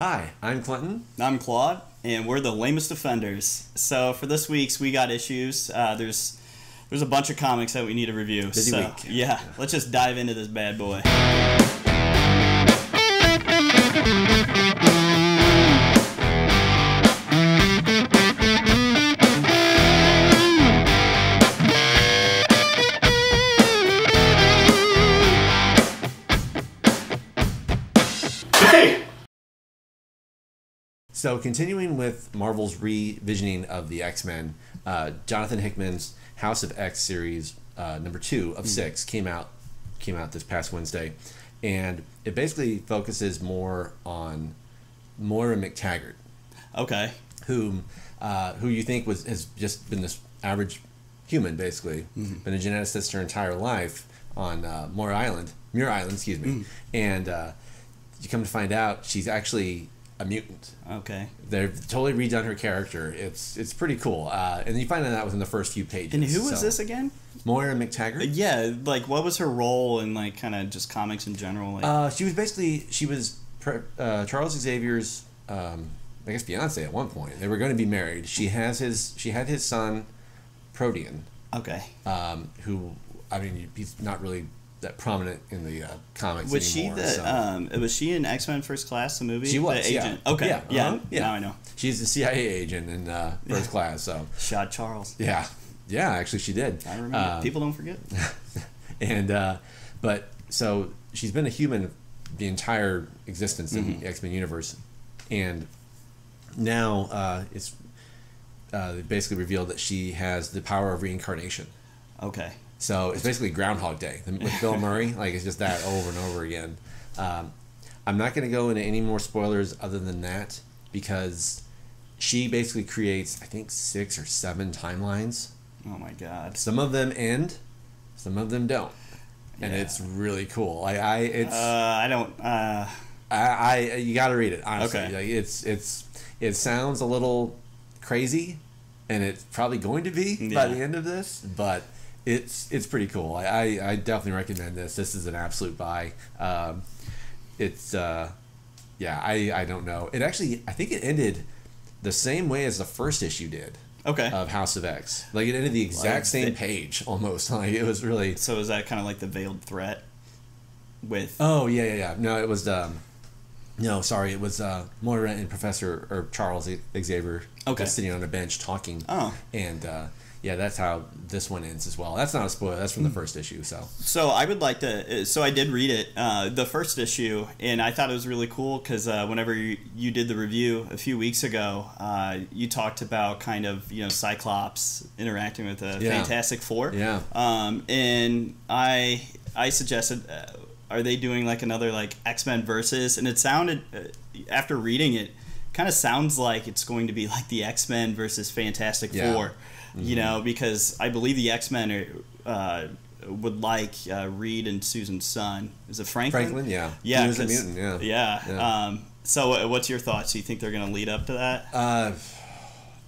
Hi, I'm Clinton. And I'm Claude, and we're the Lamest Defenders. So for this week's We Got Issues, there's a bunch of comics that we need to review. Busy week. Yeah, let's just dive into this bad boy. So continuing with Marvel's revisioning of the X Men, Jonathan Hickman's House of X series number 2 of 6 came out this past Wednesday, and it basically focuses more on Moira McTaggart, okay, who you think has just been this average human, basically, been a geneticist her entire life on Muir Island, excuse me, and you come to find out she's actually a mutant. Okay. They've totally redone her character. It's pretty cool. And you find out that within the first few pages. And who was this again? Moira McTaggart. Yeah, like what was her role in like kind of just comics in general? Like? She was Charles Xavier's I guess fiance at one point. They were going to be married. She had his son Proteus. Okay. Who I mean he's not really that prominent in the comics was anymore. Was she in X Men: First Class, the movie? She was the agent. Yeah. Okay, yeah, yeah. Now I know. She's the CIA agent in First Class. So shot Charles. Yeah, yeah. Actually, she did. I remember. People don't forget. And but so she's been a human the entire existence in the X Men universe, and now it's basically revealed that she has the power of reincarnation. Okay. So it's basically Groundhog Day with Bill Murray. Like it's just that over and over again. I'm not going to go into any more spoilers other than that because she basically creates I think 6 or 7 timelines. Oh my god! Some of them end, some of them don't, and it's really cool. Like you got to read it honestly. Okay. Like it sounds a little crazy, and it's probably going to be by the end of this, but. It's pretty cool. I definitely recommend this. This is an absolute buy. I don't know. It actually I think it ended the same way as the first issue did. Okay. Of House of X. Like it ended the exact same page almost. Like it was really. So is that kind of like the veiled threat? With. Oh yeah. No, it was. No, sorry. It was Moira and Charles Xavier. Okay. Just sitting on a bench talking. Oh. And. Yeah, that's how this one ends as well. That's not a spoiler. That's from the first issue. So I would like to. So I did read it, the first issue, and I thought it was really cool because whenever you did the review a few weeks ago, you talked about kind of Cyclops interacting with the Fantastic Four. Yeah. And I suggested, are they doing like another like X-Men versus? And it sounded after reading it, kind of sounds like it's going to be like the X-Men versus Fantastic Four. You know, because I believe the X-Men would like Reed and Susan's son. Is it Franklin? Franklin, yeah. He was a mutant, yeah. So what's your thoughts? Do you think they're going to lead up to that?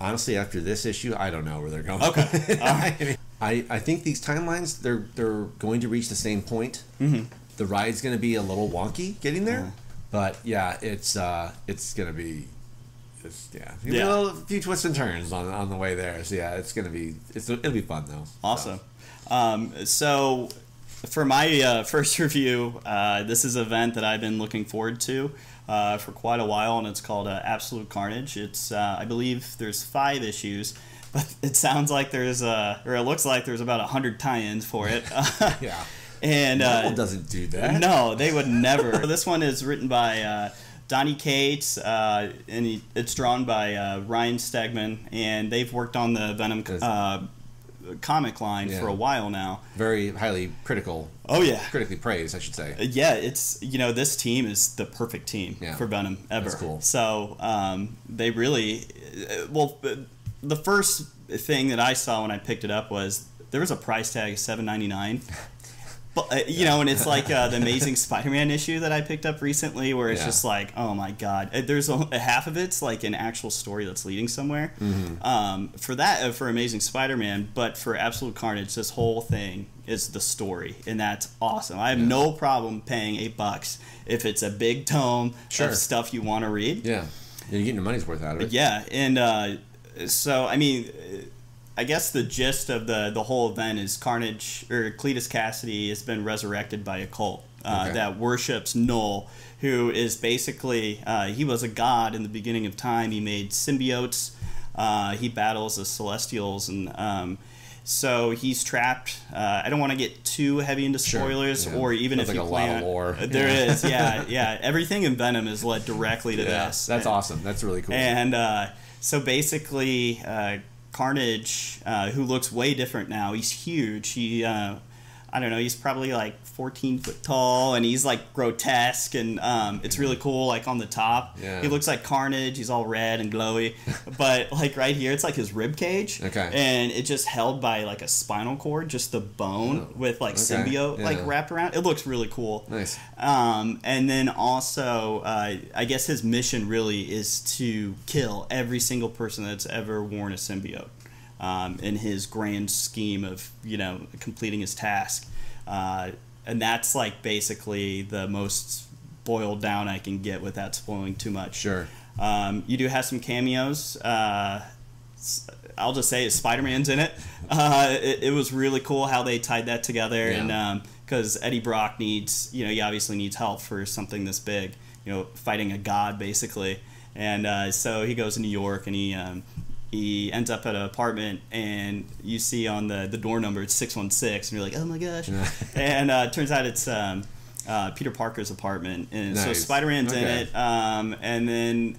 Honestly, after this issue, I don't know where they're going. Okay. I think these timelines, they're going to reach the same point. The ride's going to be a little wonky getting there. But, yeah, it's going to be... A few twists and turns on the way there. So yeah, it'll be fun though. Awesome. So for my first review, this is an event that I've been looking forward to for quite a while, and it's called Absolute Carnage. It's I believe there's 5 issues, but it sounds like there's it looks like there's about 100 tie-ins for it. Yeah. And Marvel doesn't do that. No, they would never. This one is written by. Donnie Cates, and it's drawn by Ryan Stegman, and they've worked on the Venom comic line for a while now. Very highly critical. Oh yeah, critically praised, I should say. Yeah, it's this team is the perfect team for Venom ever. That's cool. So they really the first thing that I saw when I picked it up was there was a price tag of $7.99. You know, and it's like the Amazing Spider-Man issue that I picked up recently, where it's just like, oh my god, there's a half of it's like an actual story that's leading somewhere. Mm-hmm. For that, for Amazing Spider-Man, but for Absolute Carnage, this whole thing is the story, and that's awesome. I have no problem paying $8 if it's a big tome of stuff you want to read. Yeah, you're getting your money's worth out of it. Yeah, and so I mean, I guess the gist of the whole event is Carnage, or Cletus Kasady, has been resurrected by a cult that worships Knull, who is basically, he was a god in the beginning of time. He made symbiotes. He battles the Celestials, and so he's trapped. I don't want to get too heavy into spoilers, or even that's if like you plan. There is, yeah. Everything in Venom is led directly to this. That's awesome. That's really cool. And so basically, Carnage, who looks way different now, he's huge. He, I don't know, he's probably like 14 foot tall, and he's like grotesque, and it's really cool. Like on the top, he looks like Carnage. He's all red and glowy, but like right here, it's like his rib cage, and it's just held by like a spinal cord, just the bone with like symbiote like wrapped around. It looks really cool. Nice. And then also, I guess his mission really is to kill every single person that's ever worn a symbiote. In his grand scheme of, you know, completing his task. And that's like basically the most boiled down I can get without spoiling too much. Sure. You do have some cameos. I'll just say Spider-Man's in it. It was really cool how they tied that together. Yeah. And because Eddie Brock needs, you know, he obviously needs help for something this big, you know, fighting a god basically. And so he goes to New York, and he ends up at an apartment, and you see on the door number it's 616, and you're like, oh my gosh. And turns out it's Peter Parker's apartment, and so Spider-Man's in it. And then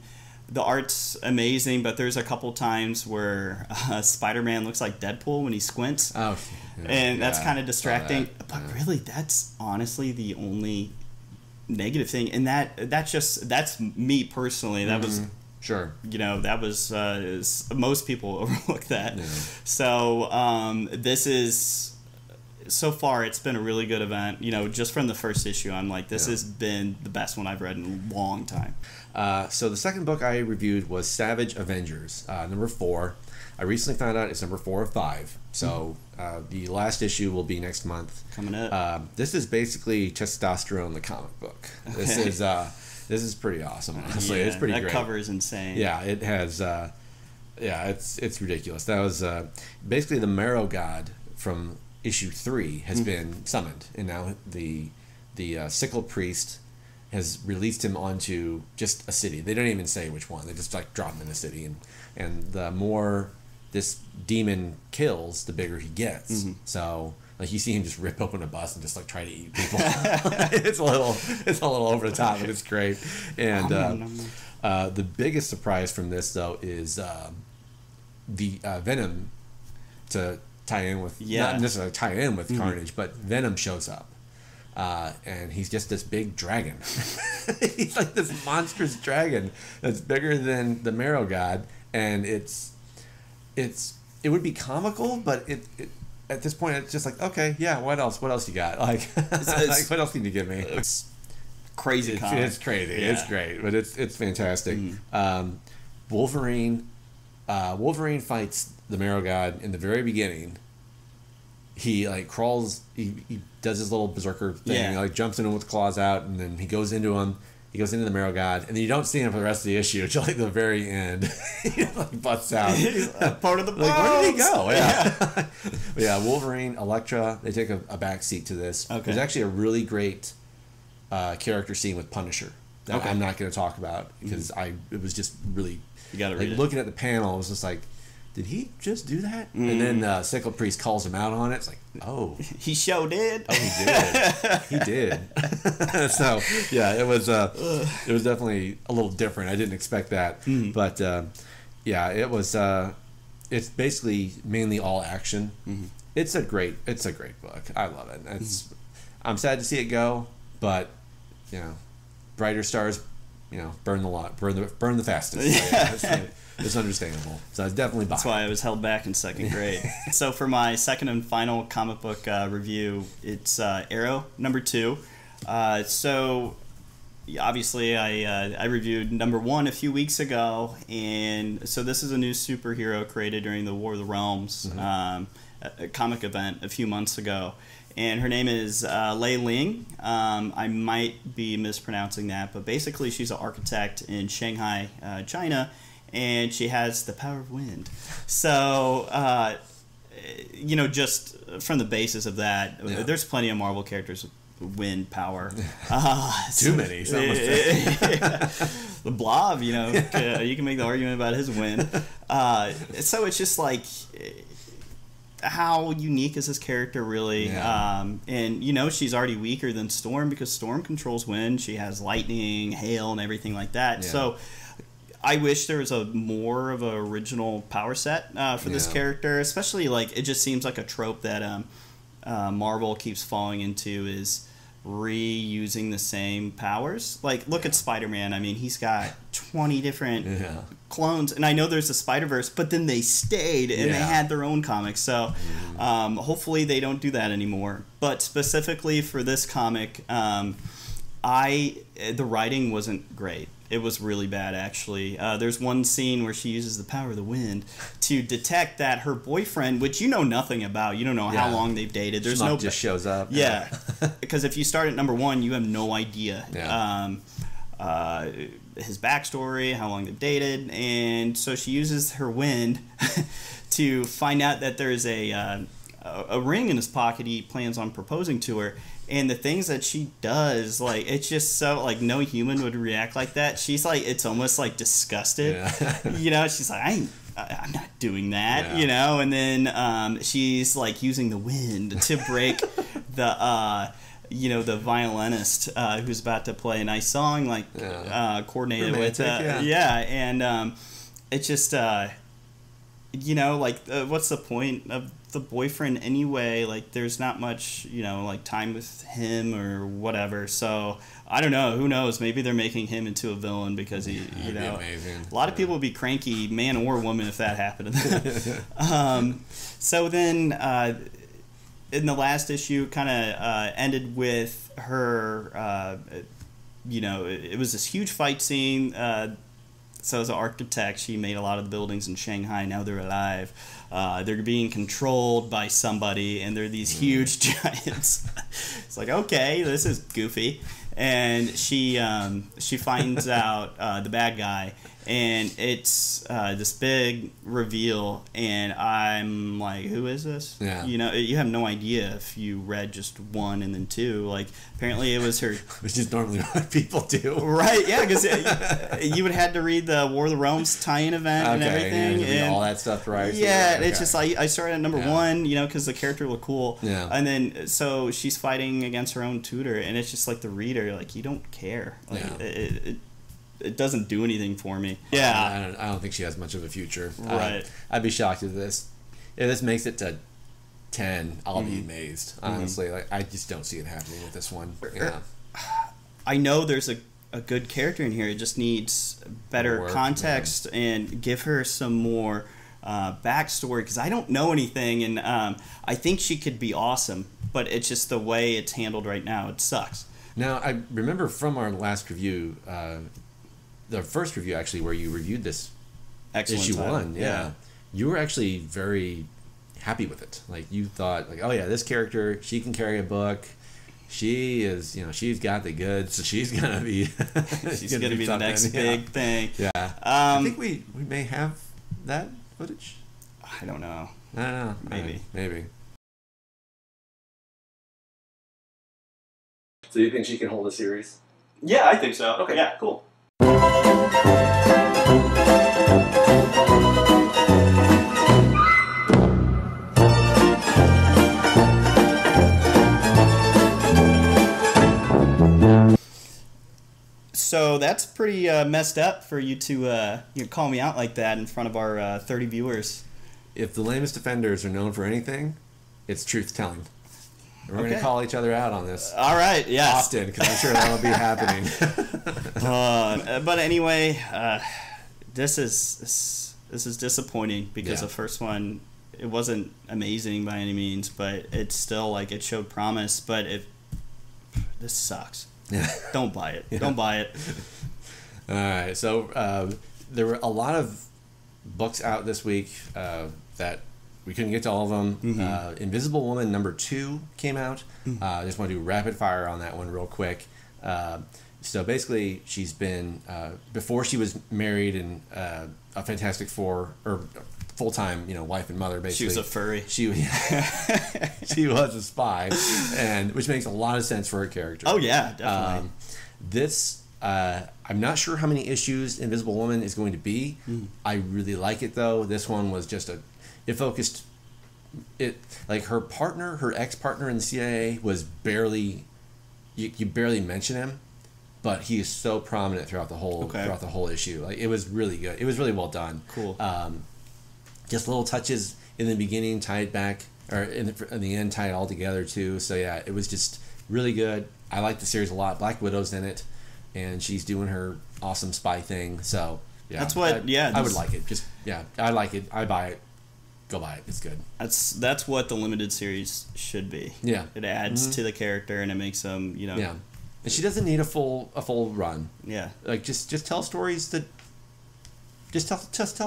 the art's amazing, but there's a couple times where Spider-Man looks like Deadpool when he squints. Oh, yeah, and that's kind of distracting. But really, that's honestly the only negative thing, and that's me personally. That was. Sure. You know, that was most people overlook that. Yeah. So this is, so far it's been a really good event. You know, just from the first issue, I'm like, this has been the best one I've read in a long time. So the second book I reviewed was Savage Avengers, number 4. I recently found out it's number 4 of 5. So the last issue will be next month. Coming up. This is basically testosterone, the comic book. This is. This is pretty awesome, honestly. Yeah, it's pretty great. That cover is insane. Yeah, it has, it's ridiculous. That was basically the Marrow god from issue 3 has been summoned, and now the sickle priest has released him onto just a city. They don't even say which one. They just like drop him in a city, and the more this demon kills, the bigger he gets. So. Like you see him just rip open a bus and just like try to eat people. it's a little over the top, but it's great. And the biggest surprise from this though is the Venom, to tie in with not necessarily tie in with Carnage, but Venom shows up, and he's just this big dragon. He's like this monstrous dragon that's bigger than the Marrow god, and it would be comical, but it at this point, it's just like, okay, yeah, what else? What else you got? Like, like what else can you give me? It's crazy. It's crazy. Yeah. It's great, but it's fantastic. Wolverine fights the Marrow god in the very beginning. He like crawls. He does his little berserker thing. Yeah. He, like jumps in him with claws out, and then he goes into him. He goes into the Marrow god, and then you don't see him for the rest of the issue until like the very end. He like busts out. He's part of the like, where did he go? Yeah, yeah. But yeah, Wolverine, Elektra, they take a back seat to this. Okay. There's actually a really great character scene with Punisher that I'm not going to talk about because it was just really, you got to read it. Looking at the panel, I was just like, did he just do that? And then Sickle Priest calls him out on it. It's like, oh. He sure did. Oh, he did. He did. So, yeah, it was definitely a little different. I didn't expect that. But, yeah, it was, it's basically mainly all action. It's a great book. I love it. I'm sad to see it go, but, you know, brighter stars you know, burn the lot, burn the fastest. Yeah. So, yeah, it's understandable. So I definitely buy. That's why I was held back in second grade. So for my second and final comic book review, it's Arrow #2. So obviously I reviewed #1 a few weeks ago, and so this is a new superhero created during the War of the Realms a comic event a few months ago, and her name is Lei Ling. I might be mispronouncing that, but basically she's an architect in Shanghai, China, and she has the power of wind. So you know, just from the basis of that, yeah, there's plenty of Marvel characters with wind power. Too many. The Blob, you know, you can make the argument about his wind. So it's just like, how unique is this character really? Yeah. And you know, she's already weaker than Storm because Storm controls wind. She has lightning, hail, and everything like that. Yeah. So I wish there was a more of an original power set for this character, especially like it just seems like a trope that Marvel keeps falling into is reusing the same powers. Like, look at Spider-Man. I mean, he's got 20 different clones, and I know there's a Spider-Verse, but then they stayed and they had their own comics. So hopefully they don't do that anymore. But specifically for this comic, the writing wasn't great. It was really bad, actually. There's one scene where she uses the power of the wind to detect that her boyfriend, which you know nothing about, you don't know how long they've dated. There's no just shows up. Yeah, because if you start at #1, you have no idea his backstory, how long they've dated, and so she uses her wind to find out that there is a ring in his pocket he plans on proposing to her. And the things that she does, like, it's just so, like, no human would react like that. She's like, it's almost like disgusted. Yeah. You know, she's like, I'm not doing that, you know. And then she's like using the wind to break the you know, the violinist who's about to play a nice song, like coordinated romantic, with and it's just you know, like, what's the point of the boyfriend anyway? Like, there's not much, you know, like, time with him or whatever. So I don't know, who knows, maybe they're making him into a villain because he you know, a lot of people would be cranky, man or woman, if that happened to them. So then in the last issue kind of ended with her you know, it was this huge fight scene. So as an architect, she made a lot of the buildings in Shanghai. Now they're alive. They're being controlled by somebody, and they're these huge giants. It's like, okay, this is goofy. And she finds out the bad guy, and it's this big reveal. And I'm like, who is this? Yeah. You know, you have no idea if you read just 1 and then 2. Like, apparently it was her. Which is normally what people do. Right, yeah, because you would have to read the War of the Realms tie-in event and everything. And all that stuff, right? Yeah, so it's just like, I started at #1, you know, because the character looked cool. Yeah. And then, so she's fighting against her own tutor, and it's just like the reader, like, you don't care. Like, it doesn't do anything for me. Yeah, I don't think she has much of a future. Right, I'd be shocked if this makes it to 10. I'll be amazed, honestly. Like, I just don't see it happening with this one. Yeah, I know there's a good character in here. It just needs better context and give her some more backstory, because I don't know anything, and I think she could be awesome, but it's just the way it's handled right now. It sucks. Now, I remember from our last review, the first review actually, where you reviewed this issue 1, you were actually very happy with it. Like, you thought, like, oh yeah, this character, she can carry a book. She is, you know, she's got the goods, so she's gonna be, she's gonna be the next big thing. Yeah, I think we may have that footage. I don't know. I don't know. Maybe. So you think she can hold a series? Yeah, I think so. Okay. Yeah, cool. So that's pretty messed up for you to you know, call me out like that in front of our 30 viewers. If the Lamest Defenders are known for anything, it's truth-telling. We're going to call each other out on this. All right, yes. Often, because I'm sure that'll be happening. But anyway, this is disappointing because the first one, it wasn't amazing by any means, but it's still like it showed promise. But this sucks. Don't buy it. Don't buy it. All right. So there were a lot of books out this week that we couldn't get to all of them. Invisible Woman #2 came out. I just want to do rapid fire on that one real quick. So basically, she's been before she was married in a Fantastic Four or full time, wife and mother. Basically, she was a furry. She was a spy, and which makes a lot of sense for her character. Oh yeah, definitely. I'm not sure how many issues Invisible Woman is going to be. I really like it though. This one was just it focused like her partner, her ex-partner in the CIA was barely you barely mention him, but he is so prominent throughout the whole issue. Like it was really good. It was really well done. Cool. Just little touches in the beginning, tie it back, or in the end, tie it all together too. So yeah, it was just really good. I like the series a lot. Black Widow's in it, and she's doing her awesome spy thing. So yeah, that's what. I would like it. Just I like it. I buy it. Go buy it. It's good. That's what the limited series should be. Yeah, it adds to the character and it makes them And she doesn't need a full run. Yeah, like just tell stories that. Just tell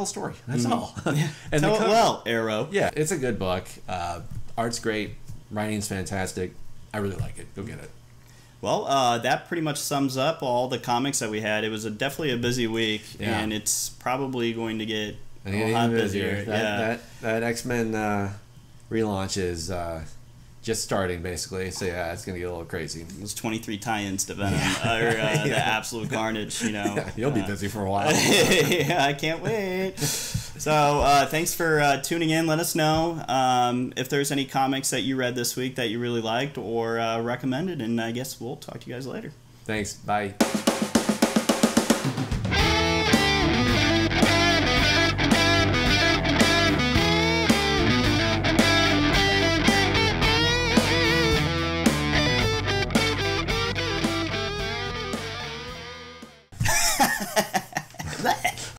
a story. That's all. Yeah. And tell it well, Arrow. Yeah, it's a good book. Art's great. Writing's fantastic. I really like it. Go get it. Well, that pretty much sums up all the comics that we had. It was definitely a busy week, and it's probably going to get a lot busier. That X-Men relaunch is just starting, basically. So, yeah, it's going to get a little crazy. It was 23 tie-ins to Venom, or the Absolute Carnage, You'll be busy for a while. Yeah, I can't wait. So, thanks for tuning in. Let us know if there's any comics that you read this week that you really liked or recommended, and I guess we'll talk to you guys later. Thanks. Bye.